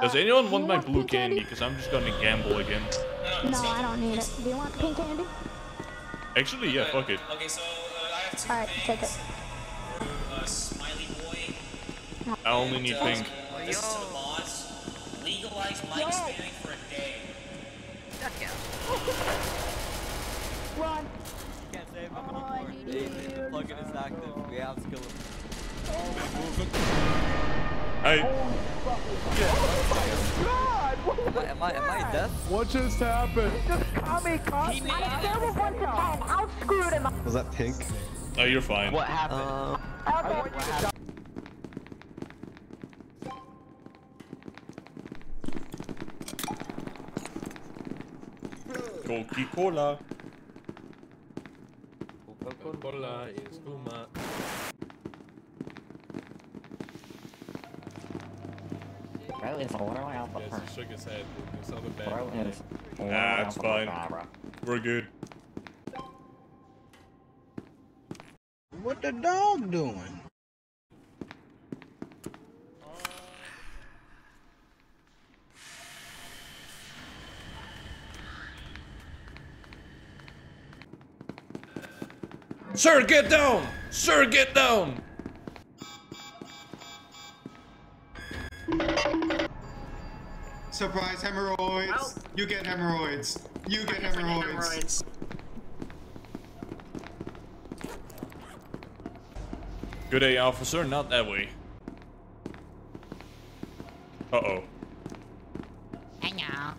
Does anyone want my blue candy? Because I'm just gonna gamble again. No, I don't need it. Do you want pink candy? Actually, yeah, fuck it. Okay, so I have two. Alright, take it. Smiley boy. No. I only need pink. This is to the boss. Legalize mic spamming for a day. Duck out. Run. Can't save him anymore. The plugin is active. We have to kill him. Am I dead? What just happened? Just call me, cuz. I failed one time. I screwed him up. Was that pink? Oh, you're fine. What happened? Okay. Coca-Cola. Coca-Cola is too much. Bro is a little out the front. Shook his head. It's not a bad thing. Nah, it's fine. We're good. What the dog doing? Sir, get down! Sir, get down! Surprise hemorrhoids! Ow. You get hemorrhoids! You get hemorrhoids! Good day, officer. Not that way. Uh-oh. I know.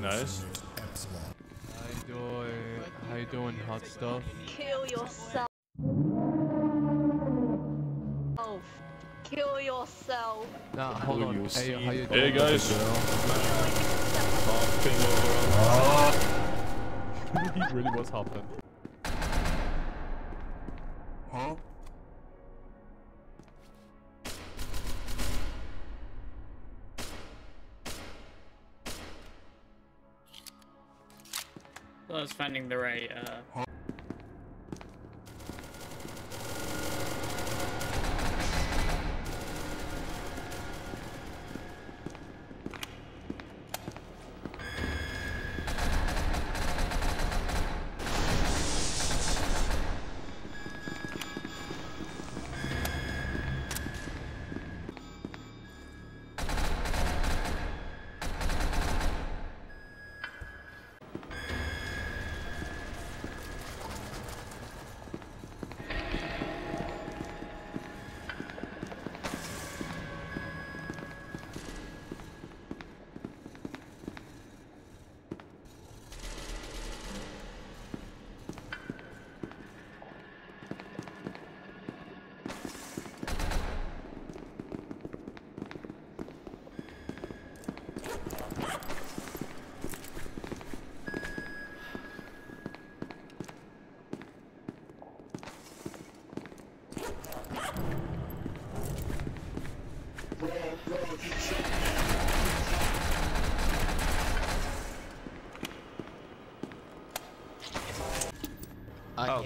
Nice. How you doing hot stuff? Kill yourself. Kill yourself. Nah, hold on. Hey, hey guys. He really was hopping. Huh? I was finding the right,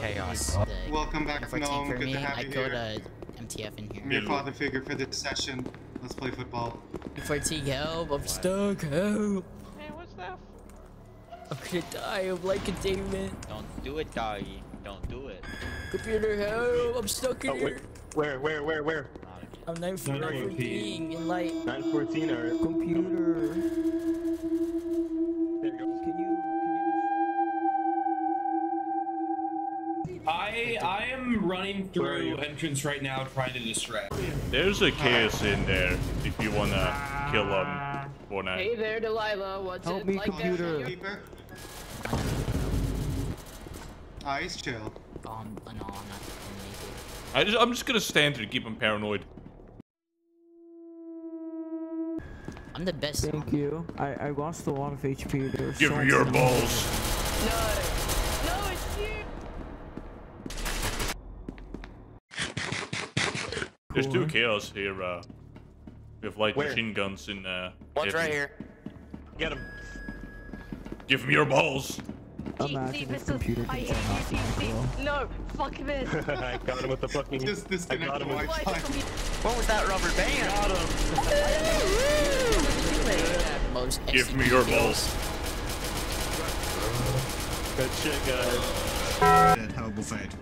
chaos. Welcome back from home. Good to have you here. I go to MTF in here. I'm your father figure for this session. Let's play football. 4T help, I'm stuck, help. Hey, what's that? I'm gonna die of light containment. Don't do it, doggy. Don't do it. Computer help, I'm stuck in here. Where? I'm 914 being in light. 914 or computer. running through entrance right now trying to distract. There's a Chaos in there if you want to kill him for now. Hey there, Delilah. What's Help it me, like computer. Ah, he's chill. I'm just gonna stand here and keep him paranoid. I'm the best. Thank you. I lost a lot of HP. There Give me your balls. No, it's you. There's two Chaos here. We have light machine guns in. One's right here. Get him. Give me your balls. Imagine this computer I hate you, no, fuck this. I got him with the fucking. Just disconnect the Wi-Fi. What was that rubber band? Got him. Give me your balls. Good shit, guys. Yeah, terrible fight.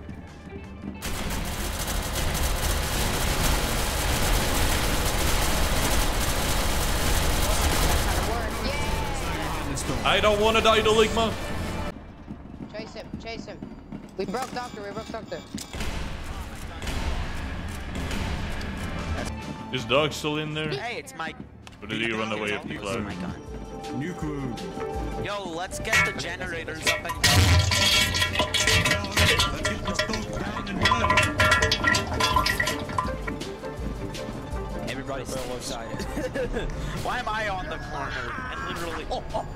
Yeah. I don't want to die to Ligma. Chase him, chase him. We broke Doctor, Is Dog still in there? Hey, it's Mike. Or did he run away up the cloud? Oh my god. New clue. Yo, let's get the generators up and Everybody's on one side. Why am I on the corner? And literally... Oh, oh.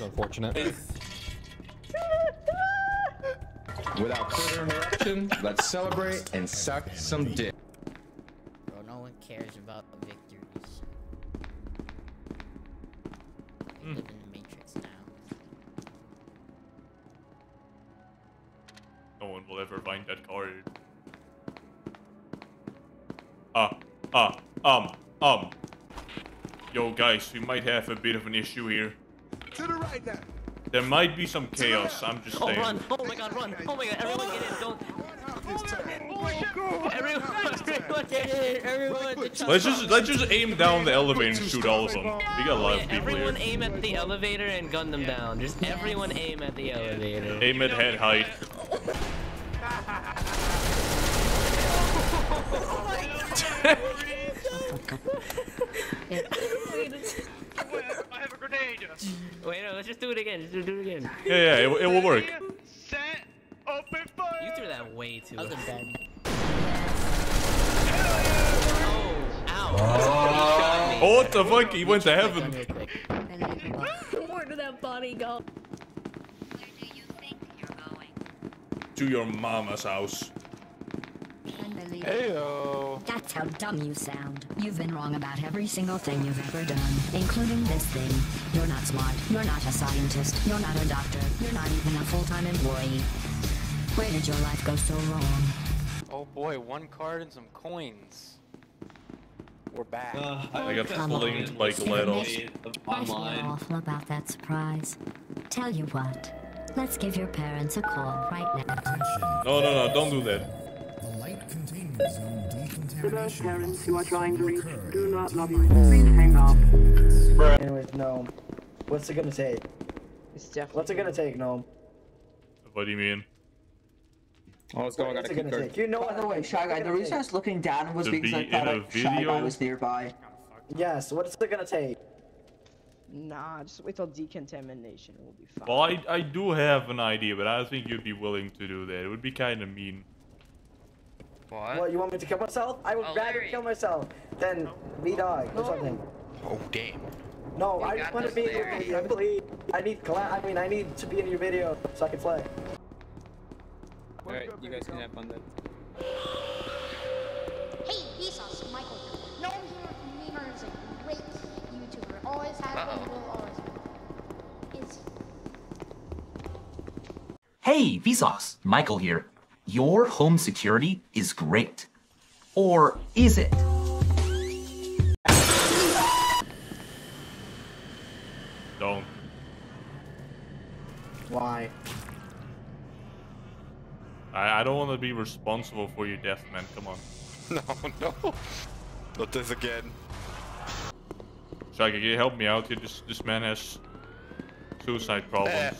Unfortunate. Without further interruption, let's celebrate and suck some dick. Bro, no one cares about the victories. I live in the Matrix now. No one will ever find that card. Yo guys, we might have a bit of an issue here. To the right now. There might be some chaos, I'm just saying. Oh, run. Oh my god, run! Oh my god, everyone get in! Don't! Everyone get in! Everyone! Let's just aim down the elevator and shoot all of them. We got a lot of people here. Everyone aim at the elevator and gun them down. Just everyone aim at the elevator. Aim at head height. I have a grenade. Wait, no, let's just do it again. Just do it again. Yeah, it will work. Set, open fire. You threw that way too. That was a bad. Oh, ow. Oh, what the fuck? He went to heaven. Where did that body go? Where do you think you're going? To your mama's house. Heyo. That's how dumb you sound. You've been wrong about every single thing you've ever done, including this thing. You're not smart. You're not a scientist. You're not a doctor. You're not even a full-time employee. Where did your life go so wrong? Oh boy, one card and some coins. We're back. I got flamed like little. I feel awful about that surprise. Tell you what, let's give your parents a call right now. No, don't do that. For those parents who are trying to reach, do not love you. Please hang up. Anyways, Gnome. What's it gonna take? It's definitely. What's it gonna take, Gnome? What do you mean? Oh, it's going on a kicker. You know, by the way, Shy Guy, the reason I was looking down was because I thought Shy Guy was nearby. Yes, what's it gonna take? Nah, just wait till decontamination, we'll be fine. Well, I do have an idea, but I don't think you'd be willing to do that. It would be kinda mean. What, you want me to kill myself? I would rather kill myself than be Dog or something. Oh, damn. No, I just want to be complete. I need to be in your video so I can play. Alright, you guys can have fun then. Hey, Vsauce, Michael. Gnome here from is a great YouTuber. Always has been, will always be. Is he? Hey, Vsauce, Michael here. Your home security is great. Or is it? Don't. die. I don't want to be responsible for your death, man. Come on. No. Not this again. Shaka, can you help me out here? This man has suicide problems.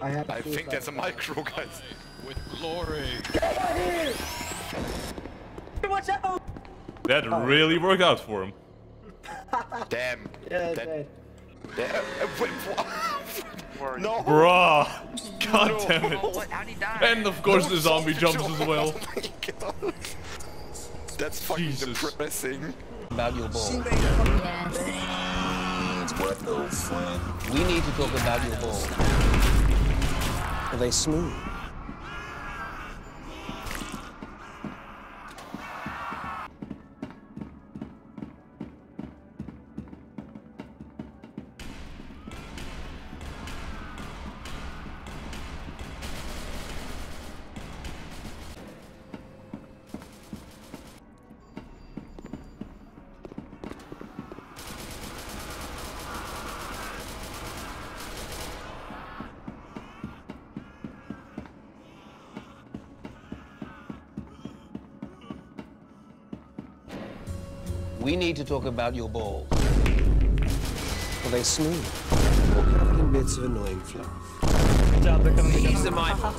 I think that's a micro, guys. With glory. Get out here! Watch out! That really worked out for him. Damn. Yeah, Damn. Wait, no. Bruh. God damn it. What? How'd he die? And of course the zombie jumps as well. Oh my God. That's fucking depressing. Valuable. We need to talk about valuable. Are they smooth? We need to talk about your balls. Are they smooth? Or covered in bits of annoying fluff? These are my balls.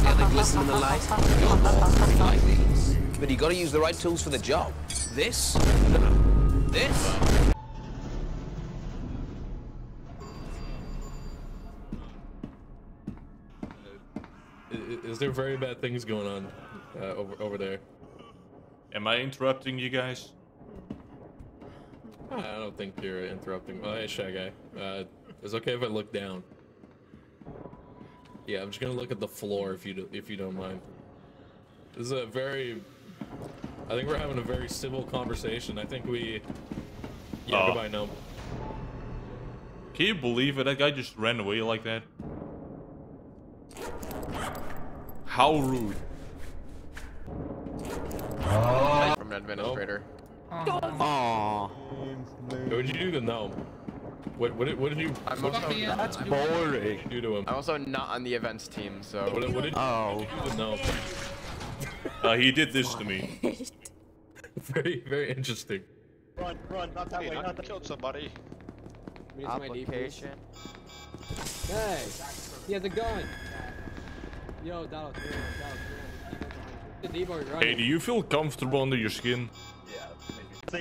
See how they glisten in the light? Your balls are like these. But you gotta use the right tools for the job. This? No. This? Is there very bad things going on over there? Am I interrupting you guys? I don't think you're interrupting. Oh, hey, Shy Guy. It's okay if I look down. Yeah, I'm just gonna look at the floor if you don't mind. This is a very... I think we're having a very civil conversation. I think we... Yeah, goodbye, Gnome. Can you believe it? That guy just ran away like that. How rude. From an administrator. Nope. Aww. What did you do to Gnome? What did you? That's boring. Do to him? I'm also not on the events team, so. What did you do to Gnome? He did this to me. Very, very interesting. Run, not that way. Not that. Killed somebody. Application. Hey, he has a gun. Yo, Donald. Hey, do you feel comfortable under your skin? Do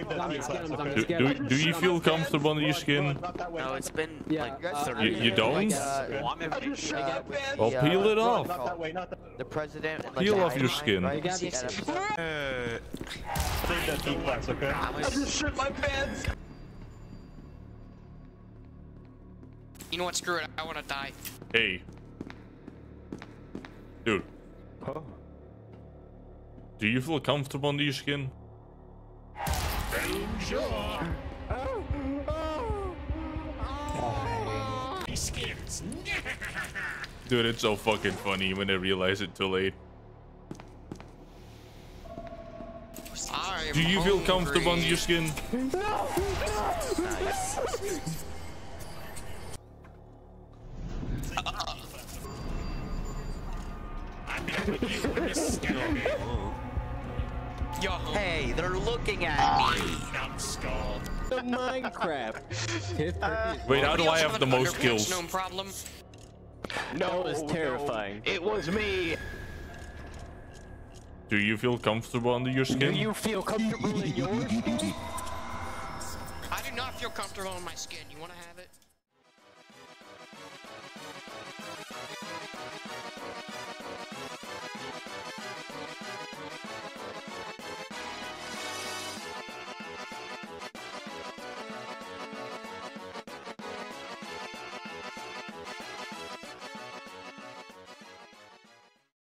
you feel comfortable under your skin? No, it's been like 30 minutes. You don't? Well, peel it off. The president. Peel off your skin. I just shit my pants. You know what? Screw it. I want to die. Hey, dude. Do you feel comfortable under your skin? Dude, it's so fucking funny when I realize it too late. Do you feel comfortable under your skin? No. Yo. Hey, they're looking at me. The Minecraft. Wait, how do I have the most kills? No, it's terrifying. No. It was me. Do you feel comfortable under your skin? Do you feel comfortable in your skin? I do not feel comfortable in my skin. You want to have it?